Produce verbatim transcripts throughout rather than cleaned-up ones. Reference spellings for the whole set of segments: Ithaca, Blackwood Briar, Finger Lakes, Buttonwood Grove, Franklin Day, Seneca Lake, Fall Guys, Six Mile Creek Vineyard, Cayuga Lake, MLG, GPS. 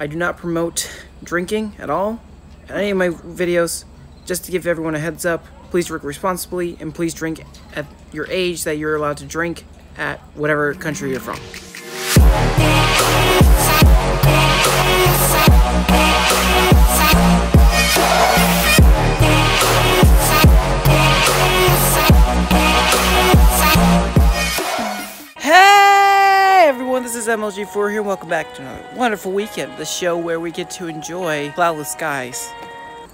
I do not promote drinking at all in any of my videos. Just to give everyone a heads up, please drink responsibly and please drink at your age that you're allowed to drink at whatever country you're from. M L G four here. Welcome back to another wonderful weekend, the show where we get to enjoy cloudless skies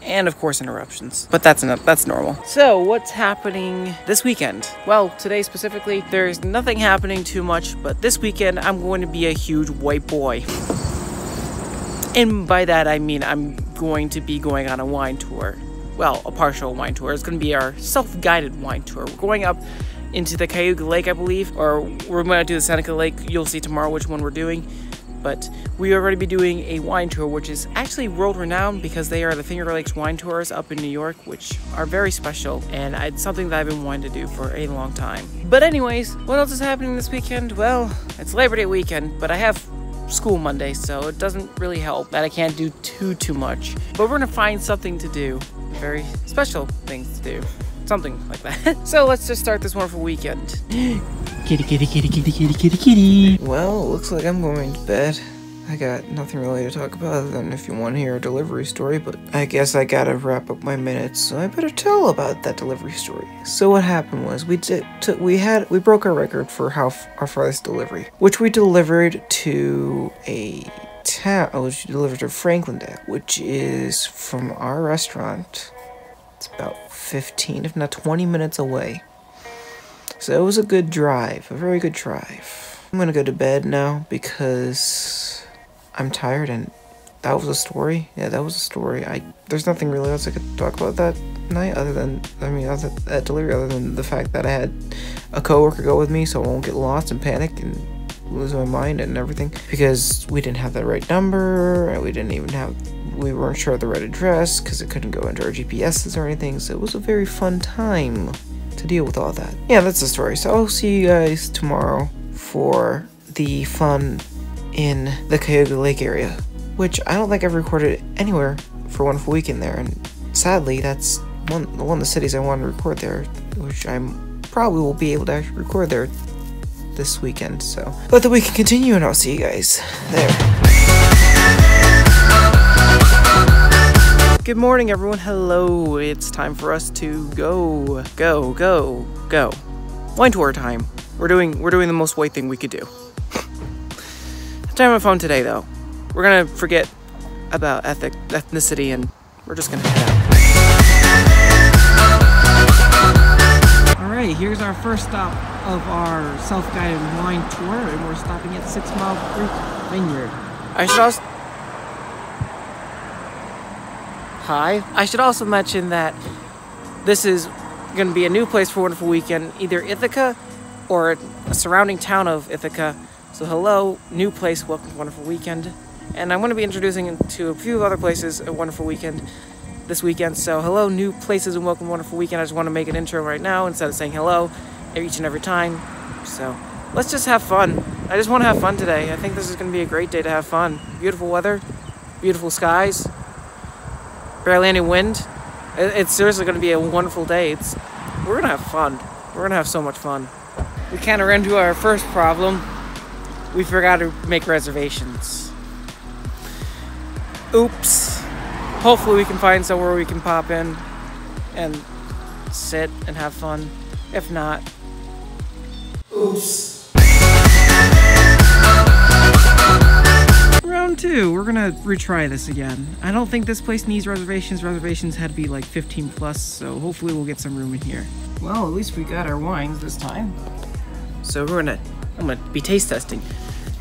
and of course interruptions, but that's enough, that's normal. So what's happening this weekend? Well, today specifically there's nothing happening too much, but this weekend I'm going to be a huge white boy, and by that I mean I'm going to be going on a wine tour. Well, a partial wine tour. It's going to be our self-guided wine tour. We're going up into the Cayuga Lake, I believe, or we're gonna do the Seneca Lake. You'll see tomorrow which one we're doing, but we are gonna be doing a wine tour, which is actually world renowned because they are the Finger Lakes wine tours up in New York, which are very special, and it's something that I've been wanting to do for a long time. But anyways, what else is happening this weekend? Well, it's Labor Day weekend, but I have school Monday, so it doesn't really help that I can't do too, too much, but we're gonna find something to do, very special things to do. Something like that. So let's just start this wonderful weekend. Kitty, kitty, kitty, kitty, kitty, kitty, kitty. Well, looks like I'm going to bed. I got nothing really to talk about other than if you want to hear a delivery story, but I guess I gotta wrap up my minutes, so I better tell about that delivery story. So what happened was we did we had we broke our record for how f our farthest delivery, which we delivered to a town. Oh, she delivered to Franklin Day, which is from our restaurant. It's about fifteen, if not twenty minutes away. So it was a good drive, a very good drive. I'm gonna go to bed now because I'm tired, and that was a story. Yeah, that was a story. I there's nothing really else I could talk about that night other than I mean other than that delivery, other than the fact that I had a coworker go with me so I won't get lost and panic and lose my mind and everything, because we didn't have the right number and we didn't even have we weren't sure of the right address because it couldn't go into our G P Ses or anything. So it was a very fun time to deal with all that. Yeah, that's the story. So I'll see you guys tomorrow for the fun in the Cayuga Lake area, which I don't think I've recorded anywhere for Wonderful Weekend there, and sadly that's one one of the cities I want to record there, which I'm probably will be able to actually record there this weekend. So but the weekend continue, and I'll see you guys there. Good morning, everyone. Hello. It's time for us to go, go, go, go. Wine tour time. We're doing we're doing the most white thing we could do. I'm on my phone today, though. We're gonna forget about ethic ethnicity, and we're just gonna head out. All right. Here's our first stop of our self-guided wine tour, and we're stopping at Six Mile Creek Vineyard. I should also... Hi. I should also mention that this is going to be a new place for Wonderful Weekend, either Ithaca or a surrounding town of Ithaca. So hello, new place, welcome to Wonderful Weekend. And I'm going to be introducing to a few other places at Wonderful Weekend this weekend. So hello, new places, and welcome to Wonderful Weekend. I just want to make an intro right now instead of saying hello each and every time. So let's just have fun. I just want to have fun today. I think this is going to be a great day to have fun. Beautiful weather, beautiful skies, barely any wind. It's seriously going to be a wonderful day. It's we're gonna have fun. We're gonna have so much fun. We kind of ran into our first problem. We forgot to make reservations. Oops. Hopefully we can find somewhere we can pop in and sit and have fun. If not, oops. Round two, we're gonna retry this again. I don't think this place needs reservations. Reservations had to be like fifteen plus, so hopefully we'll get some room in here. Well, at least we got our wines this time. So we're gonna, I'm gonna be taste testing.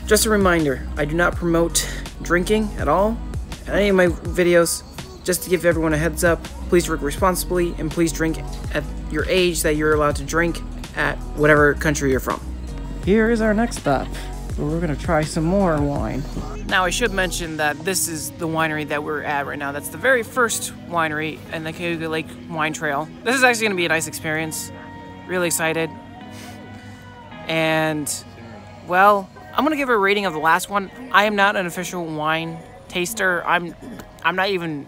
Just a reminder, I do not promote drinking at all in any of my videos. Just to give everyone a heads up, please drink responsibly and please drink at your age that you're allowed to drink at whatever country you're from. Here is our next stop. We're gonna try some more wine. Now I should mention that this is the winery that we're at right now. That's the very first winery in the Cayuga Lake Wine Trail. This is actually gonna be a nice experience. Really excited. And well, I'm gonna give a rating of the last one. I am not an official wine taster. I'm I'm not even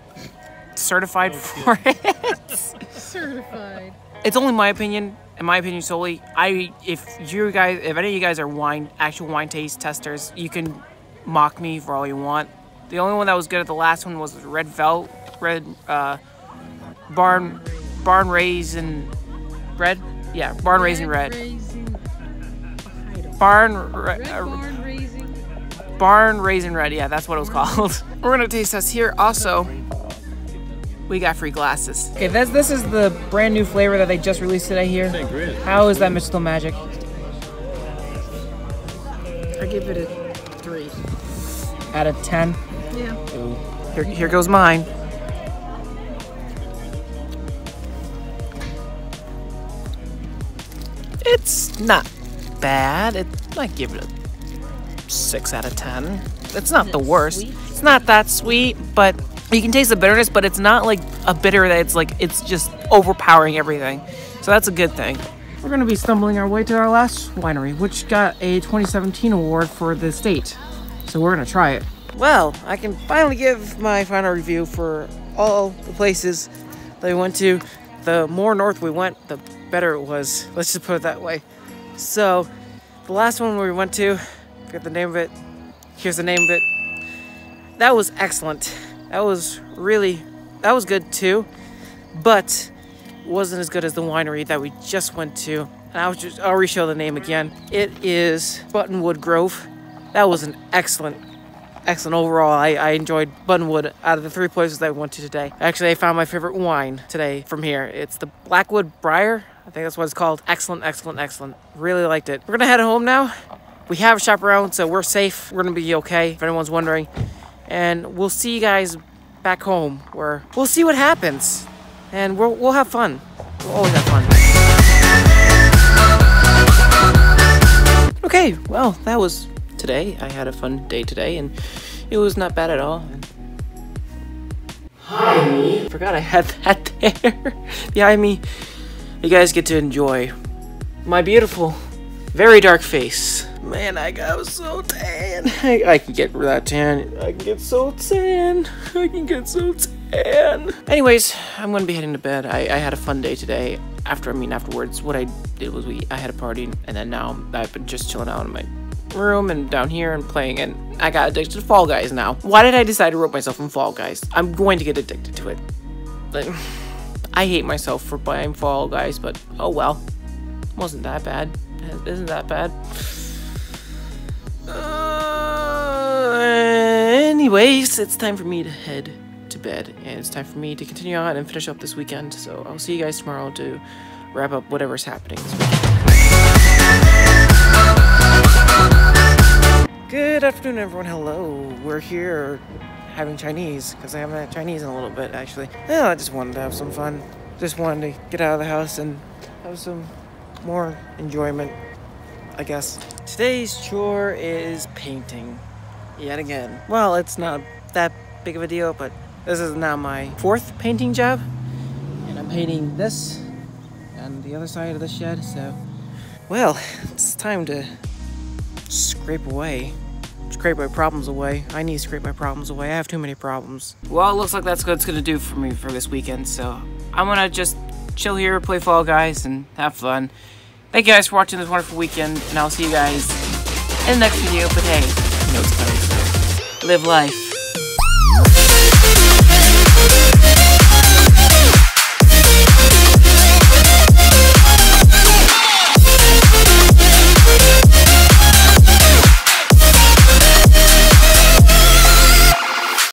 certified oh, for good. it. Certified. It's only my opinion. In my opinion solely. I if you guys if any of you guys are wine actual wine taste testers, you can mock me for all you want. The only one that was good at the last one was Red Velvet, Red uh, Barn Barn Raisin Red. Yeah, Barn Raisin Red. Raisin, barn ra red barn, raisin. barn Raisin Red. Yeah, that's what it was called. We're gonna taste test here. Also, we got free glasses. Okay, this this is the brand new flavor that they just released today here. How is that Mistletoe Magic? I give it a three out of ten. Yeah. Ooh. Here, here goes mine. It's not bad. It might give it a six out of ten. It's not the worst. Sweet? It's not that sweet, but you can taste the bitterness, but it's not like a bitter that it's like, it's just overpowering everything. So that's a good thing. We're gonna be stumbling our way to our last winery, which got a twenty seventeen award for the state. So we're gonna try it. Well, I can finally give my final review for all the places that we went to. The more north we went, the better it was. Let's just put it that way. So the last one we went to, I forget the name of it. Here's the name of it. That was excellent. That was really, that was good too, but wasn't as good as the winery that we just went to. And I'll just, I'll re-show the name again. It is Buttonwood Grove. That was an excellent, excellent overall. I, I enjoyed Buttonwood out of the three places that I went to today. Actually, I found my favorite wine today from here. It's the Blackwood Briar. I think that's what it's called. Excellent, excellent, excellent. Really liked it. We're gonna head home now. We have a shop around, so we're safe. We're gonna be okay, if anyone's wondering. And we'll see you guys back home, where we'll see what happens. And we'll, we'll have fun. We'll always have fun. Okay, well, that was today. I had a fun day today, and it was not bad at all. Hi, me. Forgot I had that there behind me. You guys get to enjoy my beautiful, very dark face. Man, I got so tan. I, I can get that tan. I can get so tan. I can get so tan. Anyways, I'm gonna be heading to bed. I, I had a fun day today. After, I mean, afterwards, what I did was we I had a party, and then now I've been just chilling out in my room and down here and playing, and I got addicted to Fall Guys now. Why did I decide to rope myself in Fall Guys? I'm going to get addicted to it. Like, I hate myself for buying Fall Guys, but oh well. Wasn't that bad. It isn't that bad. Uh, anyways, it's time for me to head to bed, and it's time for me to continue on and finish up this weekend. So I'll see you guys tomorrow to wrap up whatever's happening this weekend. Good afternoon, everyone. Hello. We're here having Chinese, because I haven't had Chinese in a little bit, actually. Yeah, I just wanted to have some fun. Just wanted to get out of the house and have some more enjoyment, I guess. Today's chore is painting, yet again. Well, it's not that big of a deal, but this is now my fourth painting job, and I'm painting this and the other side of the shed, so. Well, it's time to scrape away. Scrape my problems away. I need to scrape my problems away. I have too many problems. Well, it looks like that's what it's gonna do for me for this weekend, so I'm gonna just chill here, play Fall Guys, and have fun. Thank you guys for watching this wonderful weekend, and I'll see you guys in the next video. But hey, you know it's coming. Live life.